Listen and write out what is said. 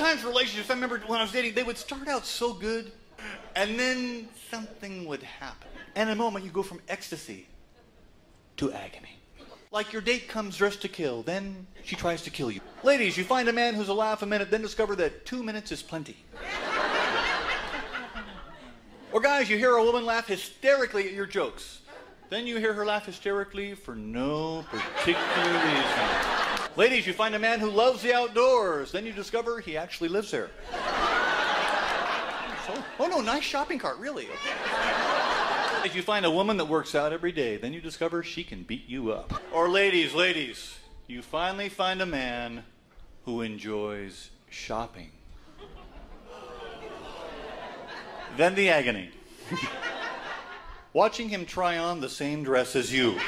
sometimes relationships, I remember when I was dating, they would start out so good, and then something would happen. And in a moment, you go from ecstasy to agony. Like your date comes dressed to kill, then she tries to kill you. Ladies, you find a man who's alive a minute, then discover that 2 minutes is plenty. Or guys, you hear a woman laugh hysterically at your jokes. Then you hear her laugh hysterically for no particular reason. Ladies, you find a man who loves the outdoors. Then you discover he actually lives there. So, oh no, nice shopping cart, really. If you find a woman that works out every day, then you discover she can beat you up. Or ladies, you finally find a man who enjoys shopping. Then the agony. Watching him try on the same dress as you.